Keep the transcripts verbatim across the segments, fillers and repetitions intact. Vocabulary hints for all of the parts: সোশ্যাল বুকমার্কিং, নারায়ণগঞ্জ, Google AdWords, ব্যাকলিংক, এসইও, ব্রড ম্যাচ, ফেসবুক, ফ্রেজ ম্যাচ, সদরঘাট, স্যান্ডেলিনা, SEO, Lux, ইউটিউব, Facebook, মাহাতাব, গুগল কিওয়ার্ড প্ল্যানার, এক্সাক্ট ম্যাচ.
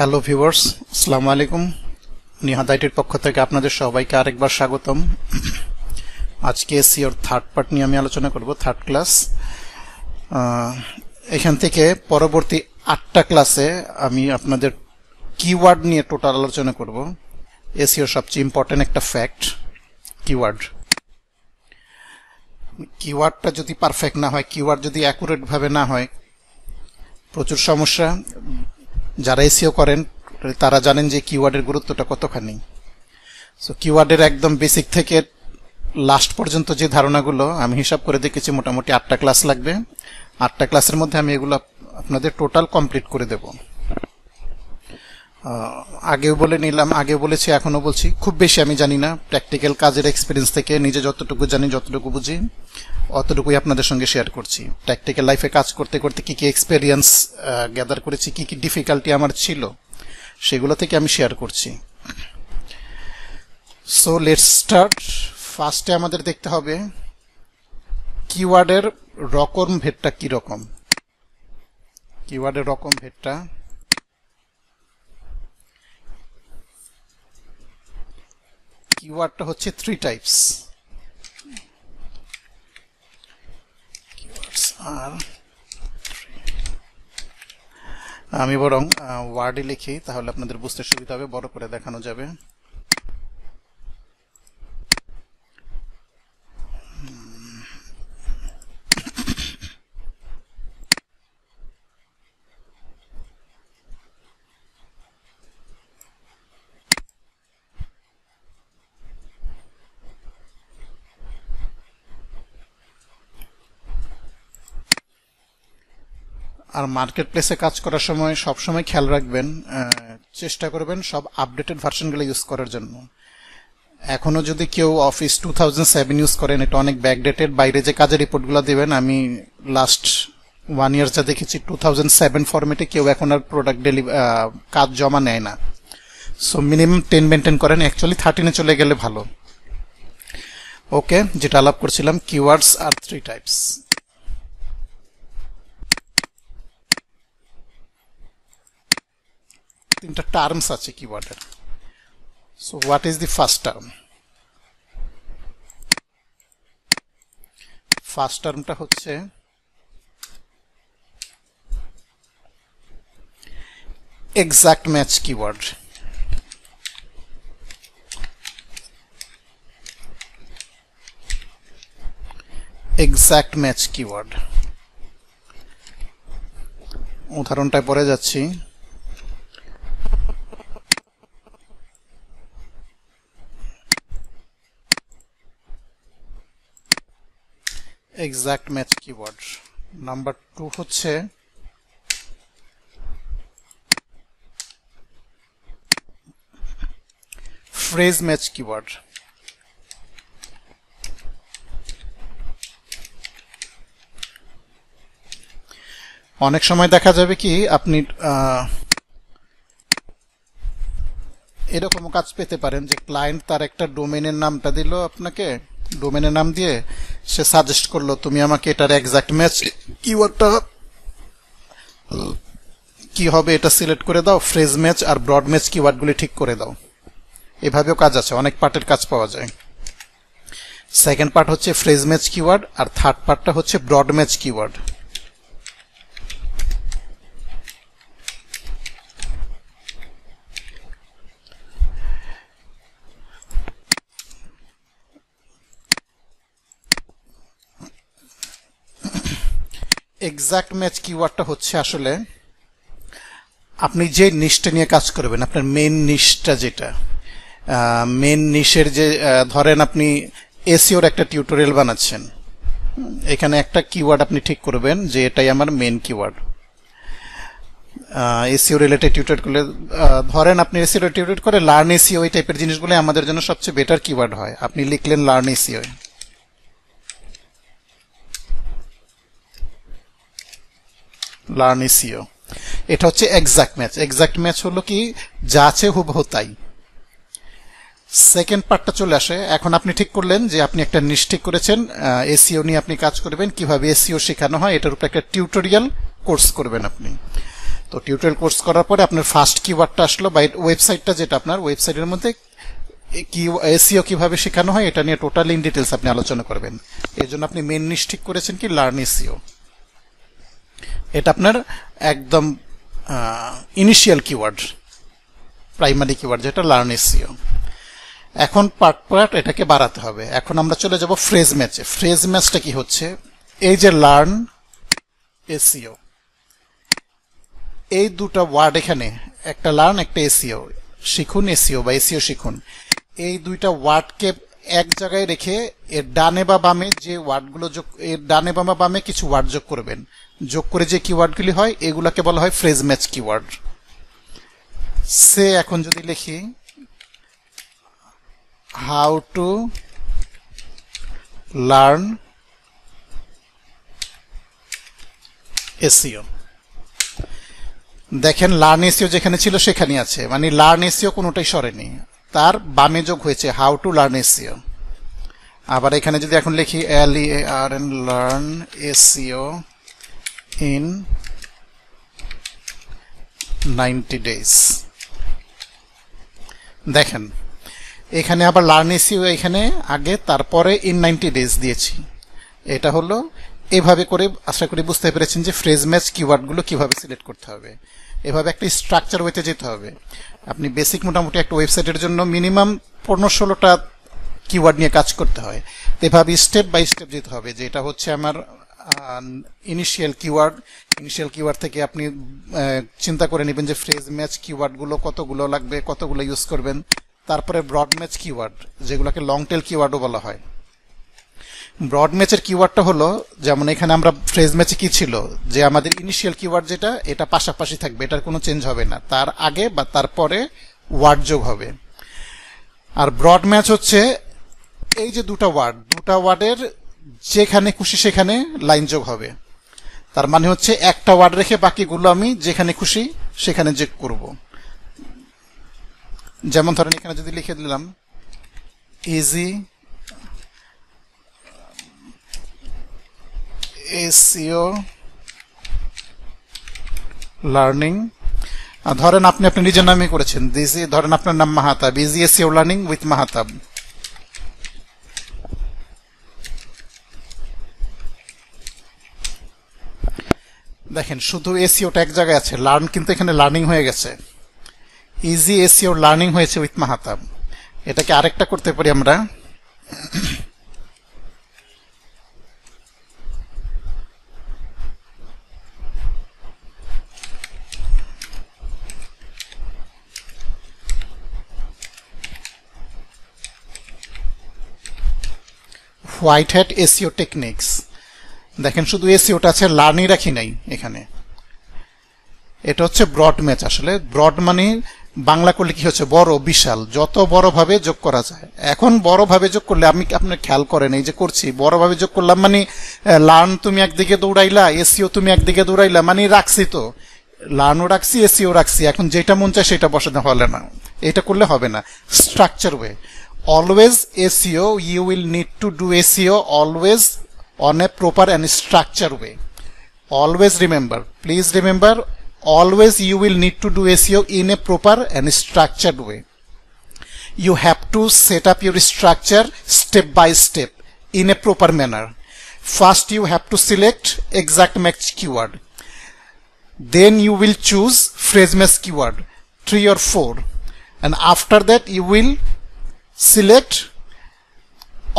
Hello viewers, আসসালামু আলাইকুম। নিহা টাইটের পক্ষ থেকে আপনাদের সবাইকে আরেকবার স্বাগতম। আজকে এসইওর থার্ড পার্ট নিয়ে আমি আলোচনা করব, থার্ড ক্লাস। এখান থেকে পরবর্তী আটটা ক্লাসে আমি আপনাদের কিওয়ার্ড নিয়ে টোটাল আলোচনা করব। এসইওর সবচেয়ে ইম্পর্টেন্ট একটা ফ্যাক্ট কিওয়ার্ড। কিওয়ার্ডটা যদি পারফেক্ট না হয়, কিওয়ার্ড যদি অ্যাকুরেটভাবে না হয়, প্রচুর সমস্যা। যারা এসিও করেন তারা জানেন যে কিওয়ার্ডের গুরুত্বটা কতখানি। সো কিওয়ার্ডের একদম বেসিক থেকে লাস্ট পর্যন্ত যে ধারণাগুলো আমি হিসাব করে দেখেছি, মোটামুটি আটটা ক্লাস লাগবে। আটটা ক্লাসের মধ্যে আমি এগুলো আপনাদের টোটাল কমপ্লিট করে দেব। আগেও বলে নিলাম, আগে বলেছি, এখনও বলছি, খুব বেশি আমি জানি না। প্র্যাকটিক্যাল কাজের এক্সপিরিয়েন্স থেকে নিজে যতটুকু জানি, যতটুকু বুঝি, অতটুকুই আপনাদের সঙ্গে শেয়ার করছি। প্র্যাকটিক্যাল লাইফে কাজ করতে করতে কী কী এক্সপিরিয়েন্স গ্যাদার করেছি, কী কী ডিফিকাল্টি আমার ছিল, সেগুলো থেকে আমি শেয়ার করছি। So let's start. ফার্স্টে আমাদের দেখতে হবে কিওয়ার্ডের রকম ভেদটা কীরকম। কিওয়ার্ডের রকম ভেদটা কিওয়ার্ডটা হচ্ছে থ্রি টাইপস। আর আমি বরং ওয়ার্ডে লিখি, তাহলে আপনাদের বুঝতে সুবিধা হবে, বড় করে দেখানো যাবে। আর মার্কেট প্লেসে কাজ করার সময় সবসময় খেয়াল রাখবেন, চেষ্টা করবেন সব আপডেটেড ভার্সনগুলো ইউজ করার জন্য। এখনও যদি কেউ office two thousand seven use করেন, এটা অনেক ব্যাকডেটেড। বাইরে যে কাজের রিপোর্টগুলো দেবেন, আমি লাস্ট ওয়ান ইয়ার যা দেখেছি, টু থাউজেন্ড সেভেন ফরম্যাটে কেউ এখন আর প্রোডাক্ট ডেলি কাজ জমা নেয় না। সো মিনিমাম টেন মেনটেন করেন, অ্যাকচুয়ালি থার্টিনে চলে গেলে ভালো। ওকে, যেটা আলাপ করছিলাম, কিওয়ার্ডস আর থ্রি টাইপস। তিনটা টার্মস আছে কিওয়ার্ডের। So what is the first term? First টার্মটা হচ্ছে এক্সাক্ট ম্যাচ keyword. এক্সাক্ট ম্যাচ keyword উদাহরণটায় পরে যাচ্ছি। Exact match keyword number two হচ্ছে phrase match keyword। অনেক সময় দেখা যাবে কি আপনি এরকম কাজ পেতে পারেন যে ক্লায়েন্ট তার একটা ডোমেনের নামটা দিল আপনাকে, ডোমেনের নাম দিয়ে সে সাজেস্ট করলো তুমি আমাকে এটার এক্সাক্ট ম্যাচ কিওয়ার্ডটা কি হবে এটা সিলেক্ট করে দাও, ফ্রেজ ম্যাচ আর ব্রড ম্যাচ কিওয়ার্ডগুলি ঠিক করে দাও। এভাবেও কাজ আছে, অনেক পার্টের কাজ পাওয়া যায়। সেকেন্ড পার্ট হচ্ছে ফ্রেজ ম্যাচ কিওয়ার্ড, আর থার্ড পার্টটা হচ্ছে ব্রড ম্যাচ keyword. এক্সাক্ট ম্যাচ কিওয়ার্ডটা হচ্ছে আসলে আপনি যে নিশটা নিয়ে কাজ করবেন, আপনার মেন নিশটা যেটা, মেন নিশের যে, ধরেন আপনি এসইওর একটা টিউটোরিয়াল বানাচ্ছেন, এখানে একটা কিওয়ার্ড আপনি ঠিক করবেন যে এটাই আমার main keyword. এসইও related tutorial করলে, ধরেন আপনি এসইও টিউটোরিয়াল করে লার্ন এসইও, এই টাইপের জিনিসগুলো আমাদের জন্য সবচেয়ে বেটার কিওয়ার্ড হয়। আপনি লিখলেন লার্ন এসইও, লার্ন এসইও, এটা হচ্ছে এক্সাক্ট ম্যাচ। এক্সাক্ট ম্যাচ হলো কি যা আছে হুবহু তাই। সেকেন্ড পার্টটা চলে আসে, এখন আপনি ঠিক করলেন যে আপনি একটা নিশ ঠিক করেছেন, এসইও নিয়ে আপনি কাজ করবেন, কিভাবে এসইও শেখানো হয় এটার উপর একটা টিউটোরিয়াল কোর্স করবেন আপনি। তো টিউটোরিয়াল কোর্স করার পরে আপনার ফার্স্ট কিওয়ার্ডটা আসলো বা ওয়েবসাইটটা যেটা আপনার ওয়েবসাইটের মধ্যে কি এসইও কিভাবে শেখানো হয় এটা নিয়ে টোটাল ইন ডিটেইলস আপনি আলোচনা করবেন। এজন্য আপনি মেইন নিশ ঠিক করেছেন কি লার্ন এসইও, এটা আপনার একদম ইনিশিয়াল কিওয়ার্ড প্রাইমারি কিওয়ার্ড যেটা লার্ন এসইও। এখন পার্ট পার্ট এটাকে বাড়াতে হবে। এখন আমরা চলে যাব ফ্রেজ ম্যাচে। ফ্রেজ ম্যাচটা কি হচ্ছে, এই যে লার্ন এসইও এই দুটো ওয়ার্ড, এখানে একটা লার্ন একটা এসইও, শিখুন এসইও বা এসইও শিখুন, এই দুইটা ওয়ার্ডকে এক জায়গায় রেখে এর ডানে বা বামে যে ওয়ার্ডগুলো যোগ, এর ডানে বা বামে কিছু ওয়ার্ড যোগ করবেন, যোগ করে যে কিওয়ার্ডগুলি হয় এগুলাকে বলা হয় ফ্রেজ ম্যাচ কিওয়ার্ড। সে এখন যদি লিখি হাউ টু লার্ন এসইও, দেখেন লার্ন এসইও যেখানে ছিল সেখানে আছে, মানে লার্ন এসইও কোনোটাই সরেনি, তার বামে যোগ হয়েছে হাউ টু লার্ন এসইও। আবার এখানে যদি এখন লিখি L E R N learn এসইও in ninety days, দেখেন এখানে আবার লার্ন এসইও এখানে আগে তারপরে ইন নাইনটি ডেজ দিয়েছি। এটা হলো এভাবে করে আশা করি বুঝতে পেরেছেন যে ফ্রেজ ম্যাচ কিওয়ার্ডগুলো কীভাবে সিলেক্ট করতে হবে, এভাবে একটা স্ট্রাকচার ওয়েতে যেতে হবে। আপনি বেসিক মোটামুটি একটা ওয়েবসাইটের জন্য মিনিমাম পনেরো ষোলোটা কিওয়ার্ড নিয়ে কাজ করতে হয়, তো এভাবে স্টেপ বাই স্টেপ যেতে হবে যে এটা হচ্ছে আমার ইনিশিয়াল কিওয়ার্ড, ইনিশিয়াল কিওয়ার্ড থেকে আপনি চিন্তা করে নেবেন যে ফ্রেজ ম্যাচ কিওয়ার্ডগুলো কতগুলো লাগবে, কতগুলো ইউজ করবেন, তারপরে ব্রড ম্যাচ কিওয়ার্ড যেগুলোকে লং টেল কিওয়ার্ডও বলা হয়। ব্রড ম্যাচের কিওয়ার্ডটা হলো যেমন এখানে আমরা ফ্রেজ ম্যাচে কি ছিল যে আমাদের ইনিশিয়াল কিওয়ার্ড যেটা এটা পাশাপাশি থাকবে, এটার কোনো চেঞ্জ হবে না, তার আগে বা তারপরে ওয়ার্ড যোগ হবে। আর ব্রড ম্যাচ হচ্ছে এই যে দুটা ওয়ার্ড, দুটা ওয়ার্ডের যেখানে খুশি সেখানে লাইন যোগ হবে, তার মানে হচ্ছে একটা ওয়ার্ড রেখে বাকিগুলো আমি যেখানে খুশি সেখানে যোগ করব। যেমন ধরেন এখানে যদি লিখে দিলাম ইজি এসইও লার্নিং, ধরেন আপনি আপনি নিজের নামে করেছেন, দিজি ধরেন আপনার নাম মাহাতাব, easy এসইও learning with মাহাতাব, দেখেন শুধু এসইওটা এক জায়গায় আছে, লার্ন কিন্তু এখানে লার্নিং হয়ে গেছে, ইজি এসইও লার্নিং হয়েছে উইথ মাহাতাব। এটাকে আরেকটা করতে পারি আমরা, হোয়াইট হ্যাট এসইও টেকনিক্স, দেখেন শুধু এসইওটা আছে, লার্নই রাখি নাই এখানে। এটা হচ্ছে ব্রড ম্যাচ। আসলে ব্রড মানে বাংলা করলে কি হচ্ছে বড় বিশাল, যত বড়ভাবে যোগ করা যায়। এখন বড়ভাবে যোগ করলে আমি আপনার খেয়াল করেন এই যে করছি বড়ভাবে যোগ করলাম, মানে লার্ন তুমি একদিকে দৌড়াইলা, এসইও তুমি একদিকে দৌড়াইলা, মানে রাখছি তো লার্নও রাখছি এসইও রাখছি, এখন যেটা মন চায় সেটা বসানো হলে না, এটা করলে হবে না। Structure way always S E O, you will need to do S E O always on a proper and structured way. Always remember, please remember, always you will need to do S E O in a proper and structured way. You have to set up your structure step by step in a proper manner. First you have to select exact match keyword. Then you will choose phrase match keyword, three or four. And after that you will select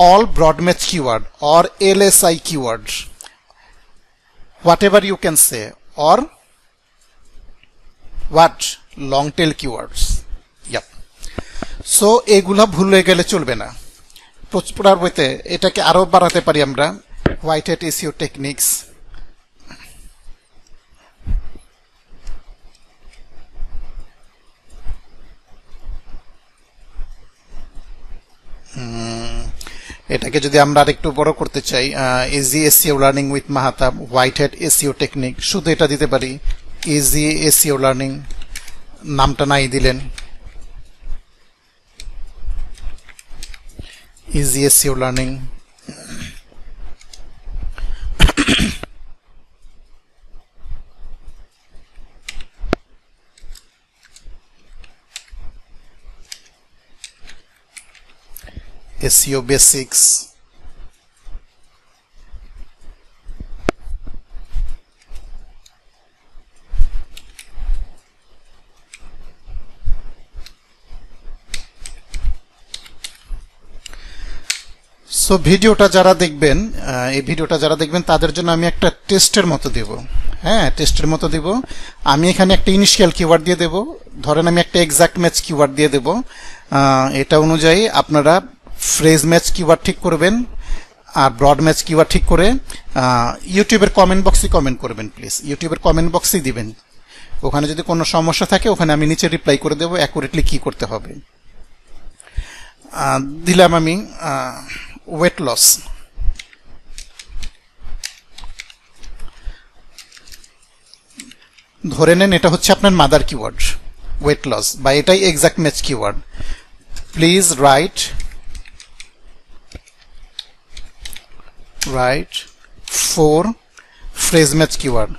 all broad match keyword or L S I keyword, whatever you can say, or what long tail keywords. Yep. So egula bhule gele cholbe na. Proper way eta ke aro barate pari amra. White hat S E O techniques. এটাকে যদি আমরা আরেকটু বড় করতে চাই, easy এসইও learning with মাহাতাব, white hat এসইও technique, শুধু এটা দিতে পারি ইজি এসইও লার্নিং, নামটা নাই দিলেন easy এসইও learning. S E O basics, so video ta jara dekhben ei video ta jara dekhben tader jonno ami ekta test er moto debo ha test er moto debo ami ekhane ekta initial keyword diye debo dhoren ami ekta exact match keyword diye debo eta onujayi apnara phrase match keyword thik korben আর ব্রড ম্যাচ keyword ঠিক করে ইউটিউবের comment বক্সে comment করবেন please ইউটিউবের comment বক্সে দিবেন ওখানে যদি কোনো সমস্যা থাকে ওখানে আমি নিচে রিপ্লাই করে দেব অ্যাকুরেটলি কি করতে হবে দিলাম আমি weight loss ধরে নেন এটা হচ্ছে আপনার মাদার কিওয়ার্ড weight loss বা এটাই এক্সাক্ট ম্যাচ keyword please write right for phrase match keyword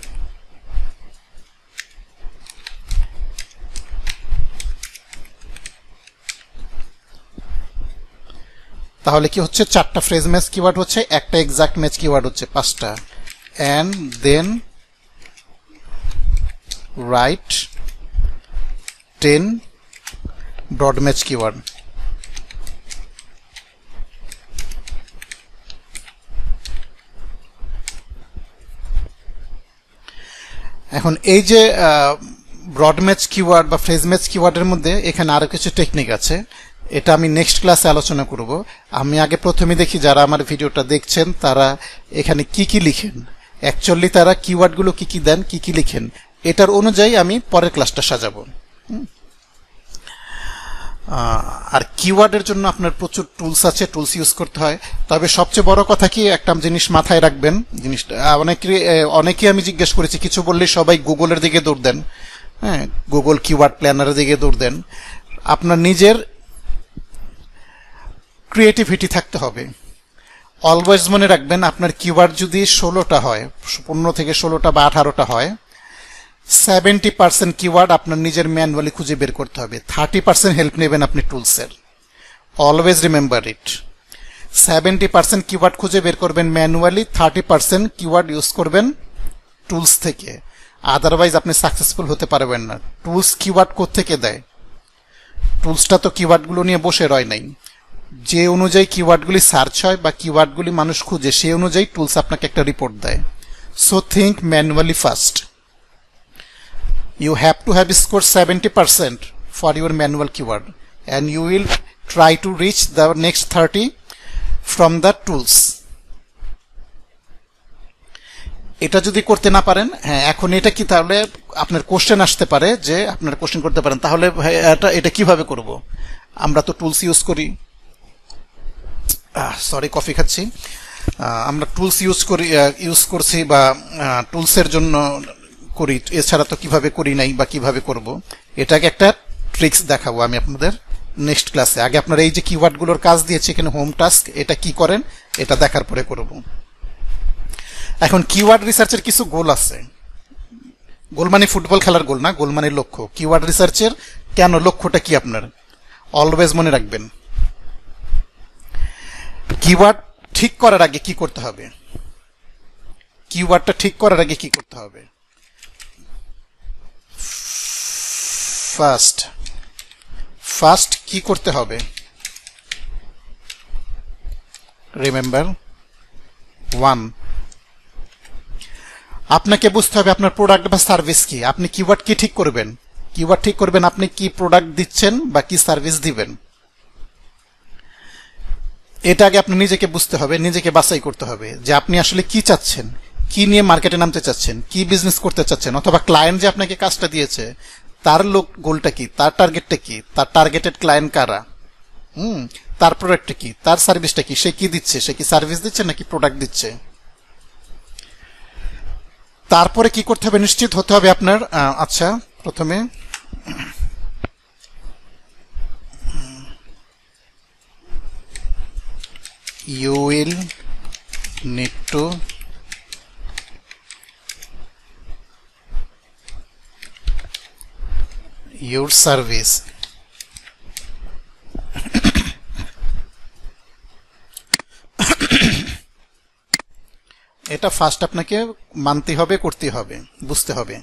তাহলে কি হচ্ছে চারটা phrase match keyword হচ্ছে একটা exact match keyword হচ্ছে পাঁচটা and then right ten broad match keyword এখন এই যে ব্রড ম্যাচ কিওয়ার্ড বা ফ্রেজ ম্যাচ কিওয়ার্ডের মধ্যে এখানে আরো কিছু টেকনিক আছে এটা আমি নেক্সট ক্লাসে আলোচনা করব আমি আগে প্রথমে দেখি যারা আমার ভিডিওটা দেখছেন তারা এখানে কি কি লিখেন অ্যাকচুয়ালি তারা কিওয়ার্ড গুলো কি কি দেন কি কি লিখেন এটার অনুযায়ী আমি পরের ক্লাসটা সাজাবো আর কিওয়ার্ডের জন্য আপনার প্রচুর টুলস আছে টুলস ইউজ করতে হয় তবে সবচেয়ে বড় কথা কি একটা জিনিস মাথায় রাখবেন জিনিসটা অনেকেই অনেকেই আমি জিজ্ঞেস করেছি কিছু বললে সবাই গুগলের দিকে দৌড় দেন হ্যাঁ গুগল কিওয়ার্ড প্ল্যানারের দিকে দৌড় দেন আপনার নিজের ক্রিয়েটিভিটি থাকতে হবে অলওয়েজ মনে রাখবেন আপনার কিওয়ার্ড যদি ষোলোটা হয় পনেরো থেকে ষোলোটা বা আঠারোটা হয় seventy percent keyword আপনার নিজের ম্যানুয়ালি খুঁজে বের করতে হবে thirty percent হেল্প নেবেন আপনি টুলস এর always remember it seventy percent keyword খুঁজে বের করবেন manually thirty percent keyword use করবেন টুলস থেকে अदरवाइज আপনি সাকসেসফুল হতে পারবেন না টুলস keyword কোথা থেকে দেয় টুলসটা তো keyword গুলো নিয়ে বসে রয় নাই যে অনুযায়ী keyword গুলি সার্চ হয় বা keyword গুলি মানুষ খুঁজে সেই অনুযায়ী টুলস আপনাকে একটা রিপোর্ট দেয় so think manually first You have to have scored seventy percent for your manual keyword and you will try to reach the next thirty from the tools এটা যদি করতে না পারেন হ্যাঁ এখন এটা কি তাহলে আপনার কোশ্চেন আসতে পারে যে আপনার কোশ্চেন করতে পারেন তাহলে এটা এটা কিভাবে করব আমরা তো টুলস ইউজ করি সরি কফি খাচ্ছি আমরা টুলস ইউজ করি ইউজ করছি বা টুলসের জন্য করি এছাড়া তো কিভাবে করি নাই বা কিভাবে করব এটাকে একটা ট্রিক্স দেখাবো আমি আপনাদের নেক্সট ক্লাসে আগে আপনারা এই যে কিওয়ার্ডগুলোর কাজ দিয়েছি এখানে হোম টাস্ক এটা কি করেন এটা দেখার পরে করব এখন কিওয়ার্ড রিসার্চের কিছু গোল আছে গোল মানে ফুটবল খেলার গোল না গোল মানে লক্ষ্য কিওয়ার্ড রিসার্চের কেন লক্ষ্যটা কি আপনার অলওয়েজ মনে রাখবেন কিওয়ার্ড ঠিক করার আগে কি করতে হবে কিওয়ার্ডটা ঠিক করার আগে কি করতে হবে First, first কি করতে হবে? Remember, one. আপনাকে বুঝতে হবে আপনার প্রোডাক্ট বা সার্ভিস কি? আপনি কিওয়ার্ড কি ঠিক করবেন? কিওয়ার্ড ঠিক করবেন আপনি কি প্রোডাক্ট দিচ্ছেন বা কি সার্ভিস দিবেন? এটা আগে আপনি নিজেকে বুঝতে হবে, নিজেকে বাছাই করতে হবে যে আপনি আসলে কি চাচ্ছেন? কি নিয়ে মার্কেটে নামতে চাচ্ছেন? কি বিজনেস করতে চাচ্ছেন? অথবা ক্লায়েন্ট যে আপনাকে কাজটা দিয়েছে তার লোক গোলটা কি তার টার্গেটটা কি তার টার্গেটেড ক্লায়েন্ট কারা হুম তার প্রোডাক্টটা কি তার সার্ভিসটা কি সে কি দিচ্ছে সে কি সার্ভিস দিচ্ছে নাকি প্রোডাক্ট দিচ্ছে তারপরে কি করতে হবে নিশ্চিত হতে হবে আপনার আচ্ছা প্রথমে you will need to your service এটা ফার্স্ট আপনাকে মানতে হবে, করতে হবে, বুঝতে হবে।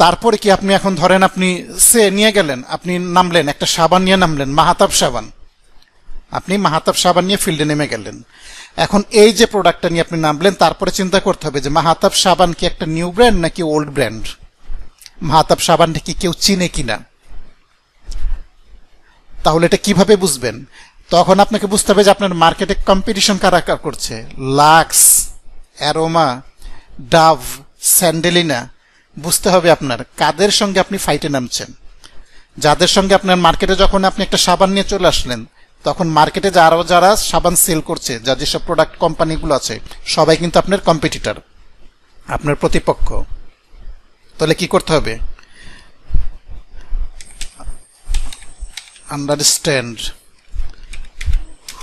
তারপরে কি আপনি এখন ধরেন আপনি সে নিয়ে গেলেন, আপনি নামলেন একটা সাবান নিয়ে নামলেন, মাহাতাব সাবান, আপনি মাহাতাব সাবান নিয়ে ফিল্ডে নেমে গেলেন। এখন এই যে প্রোডাক্টটা নিয়ে আপনি নামলেন, তারপরে চিন্তা করতে হবে যে মাহাতাব সাবান কি একটা নিউ ব্র্যান্ড নাকি ওল্ড ব্র্যান্ড, মাহাতাব সাবানটা কি কেউ চিনে কিনা, তাহলে এটা কিভাবে বুঝবেন? তখন আপনাকে বুঝতে হবে যে আপনার মার্কেটে কম্পিটিশন কারা কারা করছে। লাক্স, অ্যারোমা, ডাভ, স্যান্ডেলিনা, বুঝতে হবে আপনার কাদের সঙ্গে আপনি ফাইটে নামছেন। যাদের সঙ্গে আপনার মার্কেটে যখন আপনি একটা সাবান নিয়ে চলে আসলেন, তখন মার্কেটে যারা যারা সাবান সেল করছে, যা যেসব প্রোডাক্ট কোম্পানিগুলো আছে, সবাই কিন্তু আপনার কম্পিটিটর, আপনার প্রতিপক্ষ। তাহলে কি করতে হবে? Understand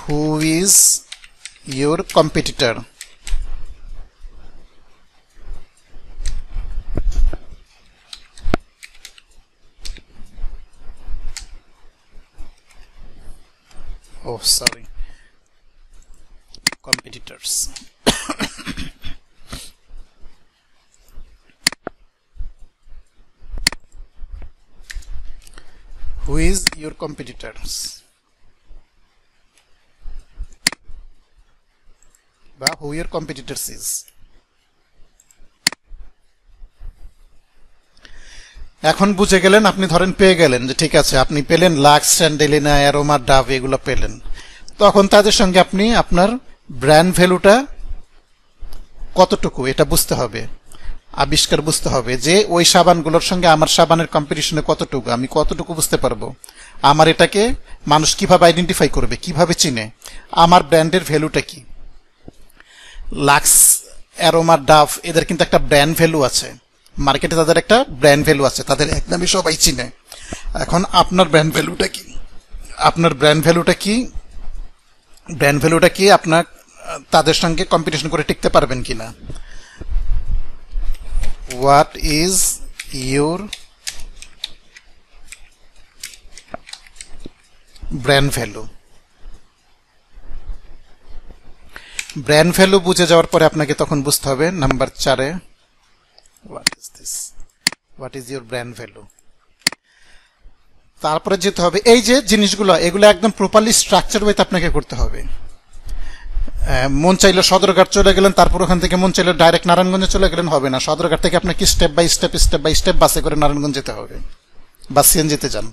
who is your competitor. Oh, sorry. Competitors. Who is your competitors? But who your competitors is? এখন বুঝে গেলেন, আপনি ধরেন পেয়ে গেলেন যে ঠিক আছে আপনি পেলেন লাক্স, স্যান্ডেলিনা, অ্যারোমা, ডাভ, এগুলো পেলেন। তখন তাদের সঙ্গে আপনি আপনার ব্র্যান্ড ভ্যালুটা কতটুকু এটা বুঝতে হবে, আবিষ্কার বুঝতে হবে যে ওই সাবানগুলোর সঙ্গে আমার সাবানের কম্পিটিশনে কতটুকু, আমি কতটুকু বুঝতে পারবো, আমার এটাকে মানুষ কিভাবে আইডেন্টিফাই করবে, কিভাবে চিনে, আমার ব্র্যান্ডের ভ্যালুটা কি। লাক্স, অ্যারোমা, ডাভ এদের কিন্তু একটা ব্র্যান্ড ভ্যালু আছে, মার্কেটে তাদের একটা ব্র্যান্ড ভ্যালু আছে, তাদের একদমই সবাই চিনে। এখন আপনার ব্র্যান্ড ভ্যালুটা কি, আপনার ব্র্যান্ড ভ্যালুটা কি ব্র্যান্ড ভ্যালুটা কি আপনার তাদের সঙ্গে কম্পিটিশন করে টিকতে পারবেন কিনা। What is your brand value? Brand value বুঝে যাওয়ার পরে আপনাকে তখন বুঝতে হবে নাম্বার চারে, what is this, what is your brand value? তারপরে যেতে হবে এই যে জিনিসগুলো, এগুলো একদম প্রপারলি স্ট্রাকচার ওয়েতে আপনাকে করতে হবে। মন চাইলে সদরঘাট চলে গেলেন, তারপর ওখান থেকে মন চাইলে ডাইরেক্ট নারায়ণগঞ্জে চলে গেলেন, হবে না। সদরঘাট থেকে আপনাকে step by step step by step বাসে করে নারায়ণগঞ্জ যেতে হবে, বা সিএনজিতে যান।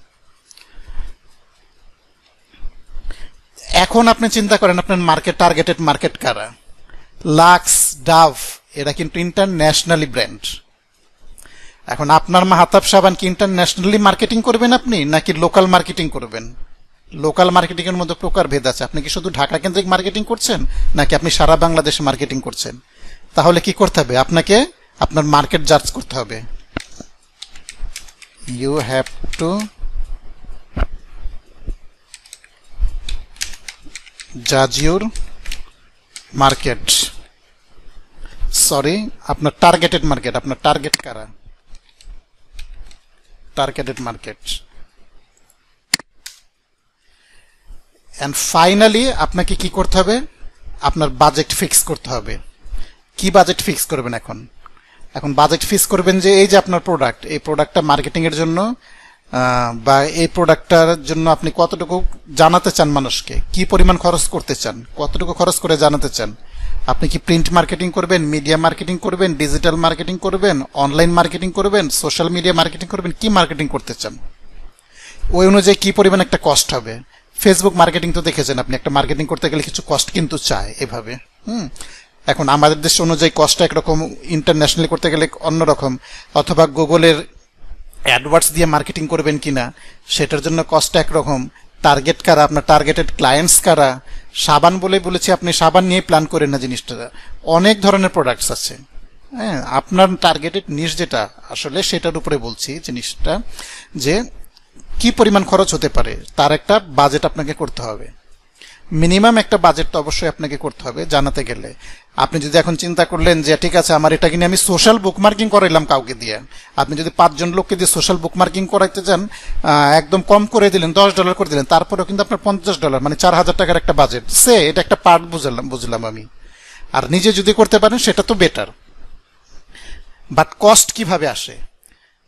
এখন আপনি চিন্তা করেন আপনার মার্কেট, টার্গেটেড মার্কেট কারা। লাক্স, ডাভ এরা কিন্তু ইন্টারন্যাশনালি ব্র্যান্ড। এখন আপনার মাহাতাব সাবান কি ইন্টারন্যাশনালি মার্কেটিং করবেন আপনি, নাকি লোকাল মার্কেটিং করবেন? লোকাল মার্কেটিং এর মধ্যে প্রকার ভেদ আছে। আপনি কি শুধু ঢাকা কেন্দ্রিক মার্কেটিং করছেন, নাকি আপনি সারা বাংলাদেশে মার্কেটিং করছেন? তাহলে কি করতে হবে আপনাকে? আপনার মার্কেট জাজ করতে হবে। ইউ হ্যাভ টু জাজ ইউর মার্কেট, সরি আপনার টার্গেটেড মার্কেট, আপনার টার্গেট কারা, টার্গেটেড মার্কেট। এন্ড ফাইনালি আপনাকে কি করতে হবে? আপনার বাজেট ফিক্স করতে হবে। কি বাজেট ফিক্স করবেন? এখন এখন বাজেট ফিক্স করবেন যে এই যে আপনার প্রোডাক্ট, এই প্রোডাক্টটা মার্কেটিং এর জন্য বা এই প্রোডাক্টটার জন্য আপনি কতটুকু জানাতে চান মানুষকে, কি পরিমাণ খরচ করতে চান, কতটুকু খরচ করে জানাতে চান। আপনি কি প্রিন্ট মার্কেটিং করবেন, মিডিয়া মার্কেটিং করবেন, ডিজিটাল মার্কেটিং করবেন, অনলাইন মার্কেটিং করবেন, সোশ্যাল মিডিয়া মার্কেটিং করবেন, কি মার্কেটিং করতে চান, ওই অনুযায়ী কি পরিমাণ একটা কস্ট হবে। ফেসবুক মার্কেটিং তো দেখেছেন আপনি, একটা মার্কেটিং করতে গেলে কিছু কস্ট কিন্তু চায় এভাবে। হুম এখন আমাদের দেশ অনুযায়ী কস্ট একরকম, ইন্টারন্যাশনালি করতে গেলে অন্যরকম, অথবা গুগলের অ্যাডওয়ার্ডস দিয়ে মার্কেটিং করবেন কিনা সেটার জন্য কস্ট একরকম। টার্গেট কারা, আপনার টার্গেটেড ক্লায়েন্টস কারা। সাবান বলে বলেছি, আপনি সাবান নিয়ে প্ল্যান করেন না জিনিসটা, অনেক ধরনের প্রোডাক্টস আছে। হ্যাঁ আপনার টার্গেটেড নিশ যেটা আসলে সেটার উপরে বলছি জিনিসটা, যে কি পরিমাণ খরচ হতে পারে তার একটা বাজেট আপনাকে করতে হবে। মিনিমাম একটা বাজেট তো অবশ্যই আপনাকে করতে হবে জানাতে গেলে। আপনি যদি এখন চিন্তা করলেন যে ঠিক আছে আমার এটা কিনে আমি সোশ্যাল বুকমার্কিং করাইলাম কাউকে দিয়ে, আপনি যদি পাঁচজন লোককে দিয়ে সোশ্যাল বুকমার্কিং করাইতে চান, একদম কম করে দিলেন, দশ ডলার করে দিলেন, তারপরেও কিন্তু আপনার পঞ্চাশ ডলার মানে চার হাজার টাকার একটা বাজেট। সে এটা একটা পার্ট বুঝলাম বুঝলাম আমি। আর নিজে যদি করতে পারেন সেটা তো বেটার। বাট কস্ট কিভাবে আসে?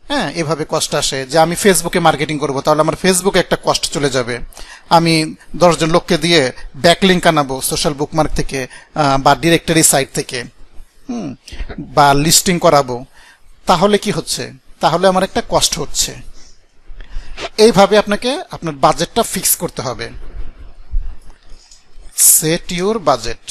হ্যাঁ, এভাবে কষ্ট আসে যে আমি ফেসবুকে মার্কেটিং করব, তাহলে আমার ফেসবুকে একটা কষ্ট চলে যাবে। আমি দশজন লোককে দিয়ে ব্যাকলিংক আনাবো সোশ্যাল বুকমার্ক থেকে বা ডিরেক্টরি সাইট থেকে, হুম, বা লিস্টিং করাবো, তাহলে কি হচ্ছে? তাহলে আমার একটা কষ্ট হচ্ছে। এইভাবে আপনাকে আপনার বাজেটটা ফিক্স করতে হবে। Set your budget.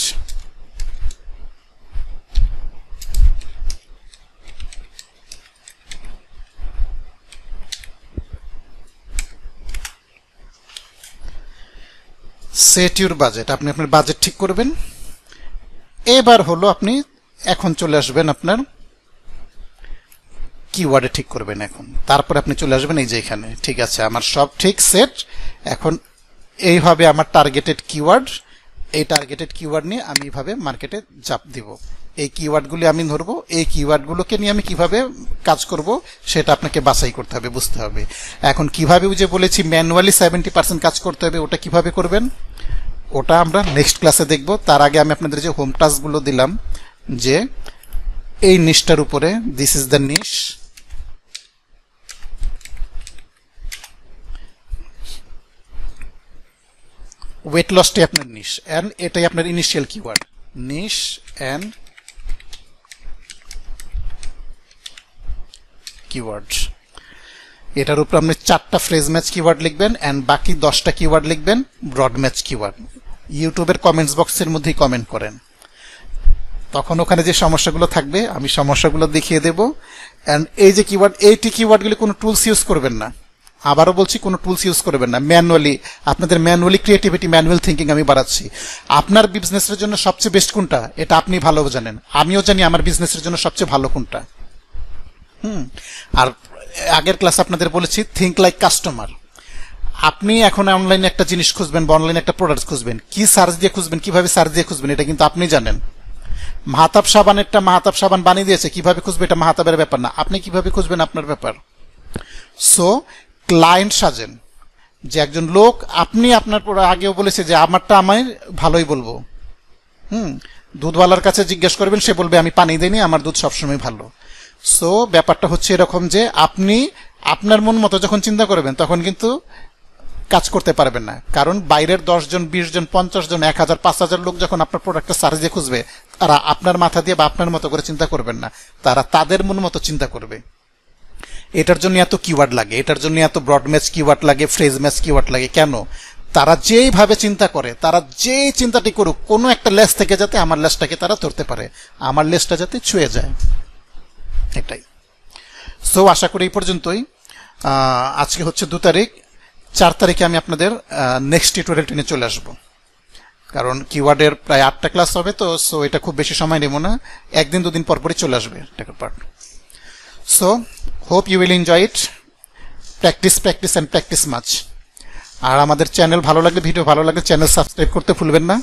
Set your budget, আপনি আপনার বাজেট ঠিক করবেন। এবার হলো আপনি এখন চলে আসবেন আপনার কিওয়ার্ডে ঠিক করবেন এখন, তারপরে আপনি চলে আসবেন এই যে এখানে। ঠিক আছে, আমার সব ঠিক সেট। এখন এইভাবে আমার টার্গেটেড কিওয়ার্ড, এই টার্গেটেড কিওয়ার্ড নিয়ে আমি এইভাবে মার্কেটে জাপ দিব। এই কিওয়ার্ডগুলি আমি ধরবো, এই কিওয়ার্ডগুলোকে নিয়ে আমি কিভাবে কাজ করব সেটা আপনাকে বাছাই করতে হবে, বুঝতে হবে। এখন কিভাবে, ওই যে বলেছি ম্যানুয়ালি সেভেন্টি পার্সেন্ট কাজ করতে হবে, ওটা কিভাবে করবেন ওটা আমরা নেক্সট ক্লাসে দেখব। তার আগে আমি আপনাদের যে হোম টাস্কগুলো দিলাম, যে এই নিশটার উপরে, this is the niche, weight লসটি আপনার নিশ অ্যান্ড এটাই আপনার initial keyword, niche and keyword. এটার উপর আপনি চারটা ফ্রেজ ম্যাচ কিওয়ার্ড লিখবেন অ্যান্ড বাকি দশটা কিওয়ার্ড লিখবেন ব্রড ম্যাচ কিওয়ার্ড। ইউটিউবের কমেন্টস বক্সের মধ্যেই কমেন্ট করেন, তখন ওখানে যে সমস্যাগুলো থাকবে আমি সমস্যাগুলো দেখিয়ে দেব। অ্যান্ড এই যে কিওয়ার্ড, এইটি কিওয়ার্ডগুলি কোনো টুলস ইউজ করবেন না, আবারও বলছি কোনো টুলস ইউজ করবেন না। ম্যানুয়ালি আপনাদের ম্যানুয়ালি ক্রিয়েটিভিটি, ম্যানুয়াল থিঙ্কিং আমি বাড়াচ্ছি। আপনার বিজনেসের জন্য সবচেয়ে বেস্ট কোনটা এটা আপনি ভালো জানেন, আমিও জানি আমার বিজনেসের জন্য সবচেয়ে ভালো কোনটা। হুম, আর আগের ক্লাস আপনাদের বলেছি থিঙ্ক লাইক কাস্টমার। আপনি এখন অনলাইনে একটা জিনিস খুঁজবেন বা অনলাইনে একটা প্রোডাক্ট খুঁজবেন, কি সার্চ দিয়ে খুঁজবেন, কিভাবে সার্চ দিয়ে খুঁজবেন এটা কিন্তু আপনি জানেন। মাহাতাব সাবানেরটা মাহাতাব সাবান বানিয়ে দিয়েছে, কিভাবে খুঁজবে এটা মাহাতাবের ব্যাপার না, আপনি কিভাবে খুঁজবেন আপনার ব্যাপার। সো ক্লায়েন্ট সাজেন, যে একজন লোক, আপনি আপনার আগেও বলেছে যে আমারটা আমায় ভালোই বলবো। হুম, দুধওয়ালার কাছে জিজ্ঞেস করবেন, সে বলবে আমি পানি দিইনি, আমার দুধ সবসময় ভালো। সো ব্যাপারটা হচ্ছে এরকম যে আপনি আপনার মন মতো যখন চিন্তা করবেন তখন কিন্তু কাজ করতে পারবেন না, কারণ বাইরের দশজন বিশ জন পঞ্চাশ জন এক হাজার পাঁচ হাজার লোক যখন আপনার প্রোডাক্টটা সার্চ দিয়ে খুঁজবে, তারা আপনার মাথা দিয়ে বা আপনার মতো করে চিন্তা করবেন না, তারা তাদের মন মতো চিন্তা করবে। এটার জন্য এত কিওয়ার্ড লাগে, এটার জন্য এত ব্রড ম্যাচ কিওয়ার্ড লাগে, ফ্রেজ ম্যাচ কিওয়ার্ড লাগে। কেন? তারা যেইভাবে চিন্তা করে, তারা যেই চিন্তাটি করুক, কোনো একটা লেস থেকে যাতে আমার লেসটাকে তারা ধরতে পারে, আমার লেসটা যাতে ছুঁয়ে যায়, এটাই। সো আশা করি এই পর্যন্তই। আজকে হচ্ছে দু তারিখ, চার তারিখে আমি আপনাদের নেক্সট টিউটোরিয়াল টেনে চলে আসব, কারণ কিওয়ার্ডের প্রায় আটটা ক্লাস হবে তো। সো এটা খুব বেশি সময় নেব না, একদিন দুদিন পরপরই চলে আসবে টেকার part. So hope you will enjoy it. Practice practice and practice much. আর আমাদের চ্যানেল ভালো লাগলে, ভিডিও ভালো লাগলে চ্যানেল সাবস্ক্রাইব করতে ভুলবেন না,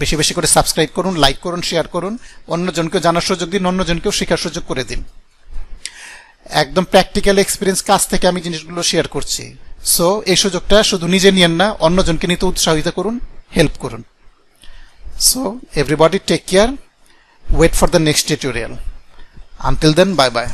বেশি বেশি করে সাবস্ক্রাইব করুন, লাইক করুন, শেয়ার করুন, অন্যজনকেও জানার সুযোগ দিন, অন্যজনকেও শেখার সুযোগ করে দিন। একদম প্র্যাকটিক্যাল এক্সপিরিয়েন্স কাজ থেকে আমি জিনিসগুলো শেয়ার করছি। সো এই সুযোগটা শুধু নিজে নিয়েন না, অন্যজনকে নিতে উৎসাহিত করুন, হেল্প করুন। So everybody take care, Wait for the next tutorial. Until then, bye bye.